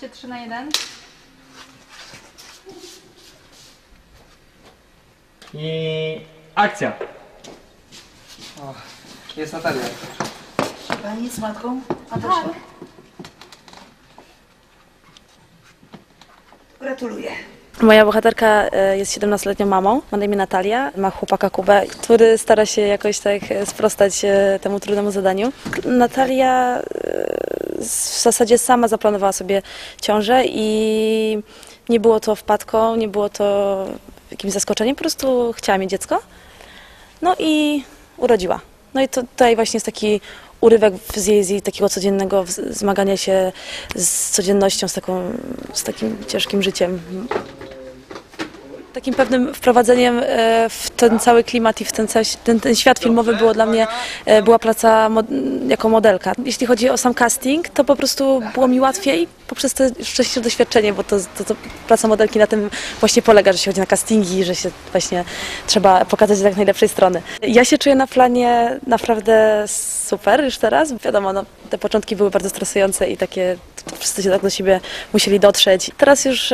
12, 3:1. I akcja. O, jest Natalia. Pani z matką? A tak. Gratuluję. Moja bohaterka jest 17-letnią mamą, ma na imię Natalia, ma chłopaka Kubę, który stara się jakoś tak sprostać temu trudnemu zadaniu. Natalia w zasadzie sama zaplanowała sobie ciążę i nie było to wpadką, nie było to jakimś zaskoczeniem, po prostu chciała mieć dziecko. No i urodziła. No i tutaj właśnie jest taki urywek z jej takiego codziennego zmagania się z codziennością, z takim ciężkim życiem. Takim pewnym wprowadzeniem w ten cały klimat i w ten świat filmowy było dla mnie, była praca jako modelka. Jeśli chodzi o sam casting, to po prostu było mi łatwiej poprzez to wcześniejsze doświadczenie, bo to praca modelki na tym właśnie polega, że się chodzi na castingi, że się właśnie trzeba pokazać z jak najlepszej strony. Ja się czuję na planie naprawdę super już teraz. Wiadomo, no, te początki były bardzo stresujące i takie, wszyscy się tak do siebie musieli dotrzeć. Teraz już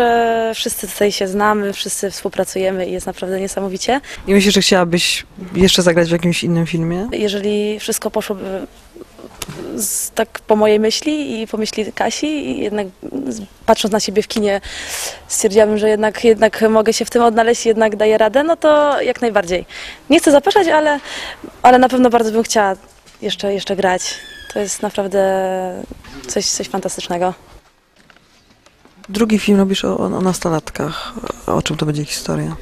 wszyscy tutaj się znamy, wszyscy współpracujemy i jest naprawdę niesamowicie. I myślisz, że chciałabyś jeszcze zagrać w jakimś innym filmie? Jeżeli wszystko poszłoby tak po mojej myśli i po myśli Kasi, i jednak patrząc na siebie w kinie stwierdziłabym, że jednak mogę się w tym odnaleźć, jednak daję radę, no to jak najbardziej. Nie chcę zapeszać, ale na pewno bardzo bym chciała jeszcze grać. To jest naprawdę coś fantastycznego. Drugi film robisz o nastolatkach. O czym to będzie historia?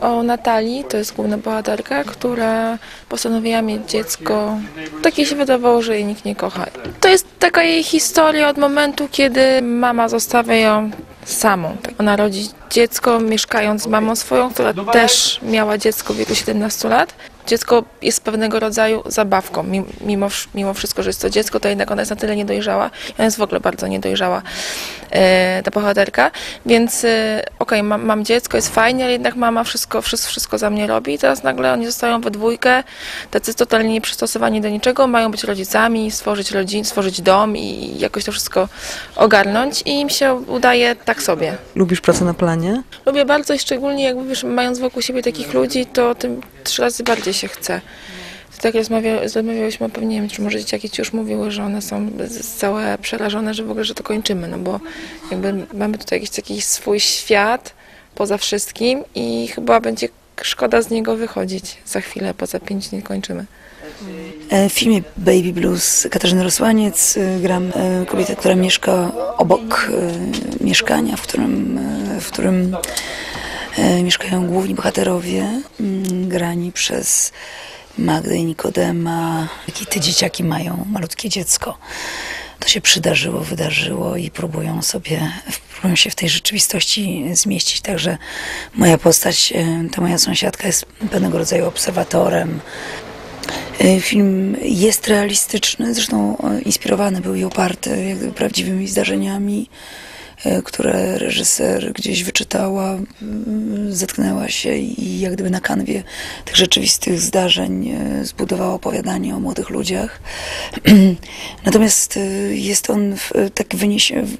O Natalii, to jest główna bohaterka, która postanowiła mieć dziecko. Tak jej się wydawało, że jej nikt nie kocha. To jest taka jej historia od momentu, kiedy mama zostawia ją samą. Ona rodzi dziecko, mieszkając z mamą swoją, która też miała dziecko w wieku 17 lat. Dziecko jest pewnego rodzaju zabawką, mimo wszystko, że jest to dziecko, to jednak ona jest na tyle niedojrzała. Ona jest w ogóle bardzo niedojrzała, ta bohaterka, więc okej, mam dziecko, jest fajnie, ale jednak mama wszystko za mnie robi i teraz nagle oni zostają we dwójkę, tacy totalnie nieprzystosowani do niczego, mają być rodzicami, stworzyć rodzinę, stworzyć dom i jakoś to wszystko ogarnąć i im się udaje tak sobie. Lubisz pracę na planie? Lubię bardzo i szczególnie, jak wiesz, mając wokół siebie takich ludzi, to tym 3 razy bardziej się chce. Tak rozmawiałyśmy, pewnie nie wiem, czy może dzieciaki ci już mówiły, że one są całe przerażone, że w ogóle, że to kończymy, no bo jakby mamy tutaj jakiś taki swój świat poza wszystkim i chyba będzie szkoda z niego wychodzić za chwilę, bo za 5 dni kończymy. W filmie Baby Blues Katarzyny Rosłaniec gram kobietę, która mieszka obok mieszkania, w którym mieszkają główni bohaterowie, grani przez Magdę i Nikodema. Jakie te dzieciaki mają, malutkie dziecko. To się wydarzyło i próbują się w tej rzeczywistości zmieścić. Także moja postać, ta moja sąsiadka jest pewnego rodzaju obserwatorem. Film jest realistyczny, zresztą inspirowany był i oparty prawdziwymi zdarzeniami, które reżyser gdzieś wyczytała, zetknęła się i jak gdyby na kanwie tych rzeczywistych zdarzeń zbudowała opowiadanie o młodych ludziach. Natomiast jest on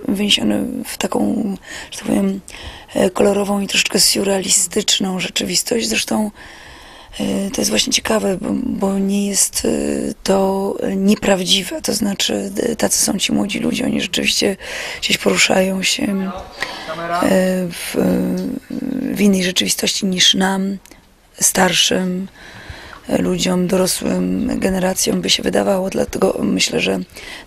wyniesiony w taką, że tak powiem, kolorową i troszeczkę surrealistyczną rzeczywistość. Zresztą to jest właśnie ciekawe, bo nie jest to nieprawdziwe, to znaczy tacy są ci młodzi ludzie, oni rzeczywiście gdzieś poruszają się w innej rzeczywistości niż nam, starszym ludziom, dorosłym generacjom by się wydawało, dlatego myślę, że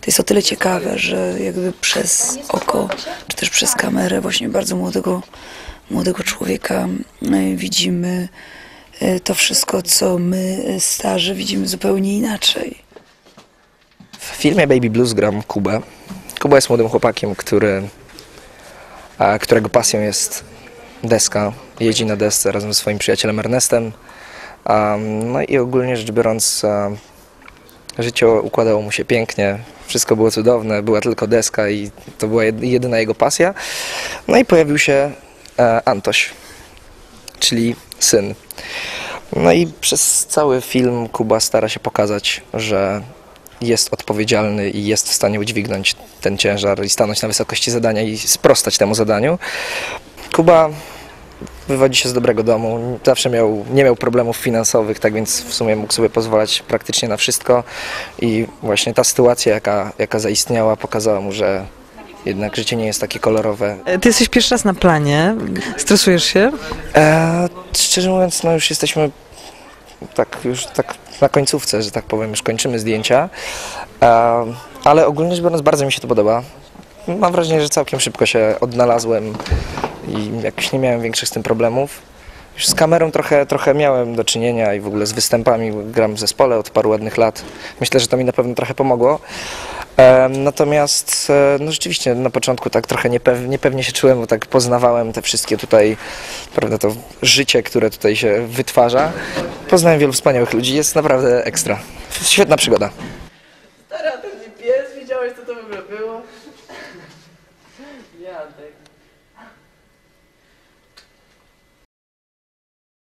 to jest o tyle ciekawe, że jakby przez oko, czy też przez kamerę właśnie bardzo młodego człowieka widzimy to wszystko, co my, starzy, widzimy zupełnie inaczej. W filmie Baby Blues gram Kubę. Kuba jest młodym chłopakiem, którego pasją jest deska. Jeździ na desce razem ze swoim przyjacielem Ernestem. No i ogólnie rzecz biorąc, życie układało mu się pięknie. Wszystko było cudowne, była tylko deska i to była jedyna jego pasja. No i pojawił się Antoś, czyli syn. No i przez cały film Kuba stara się pokazać, że jest odpowiedzialny i jest w stanie udźwignąć ten ciężar i stanąć na wysokości zadania i sprostać temu zadaniu. Kuba wywodzi się z dobrego domu, zawsze nie miał problemów finansowych, tak więc w sumie mógł sobie pozwalać praktycznie na wszystko i właśnie ta sytuacja, jaka zaistniała, pokazała mu, że jednak życie nie jest takie kolorowe. Ty jesteś pierwszy raz na planie, stresujesz się? Szczerze mówiąc, no już jesteśmy tak na końcówce, że tak powiem, już kończymy zdjęcia, ale ogólnie rzecz biorąc bardzo mi się to podoba. Mam wrażenie, że całkiem szybko się odnalazłem i jakoś nie miałem większych z tym problemów. Już z kamerą trochę miałem do czynienia i w ogóle z występami, gram w zespole od paru ładnych lat. Myślę, że to mi na pewno trochę pomogło. Natomiast no rzeczywiście na początku tak trochę niepewnie się czułem, bo tak poznawałem te wszystkie tutaj, prawda, to życie, które tutaj się wytwarza. Poznałem wielu wspaniałych ludzi, jest naprawdę ekstra. Świetna przygoda. Stara, ten pies, widziałeś co to w ogóle było? Ja, tak.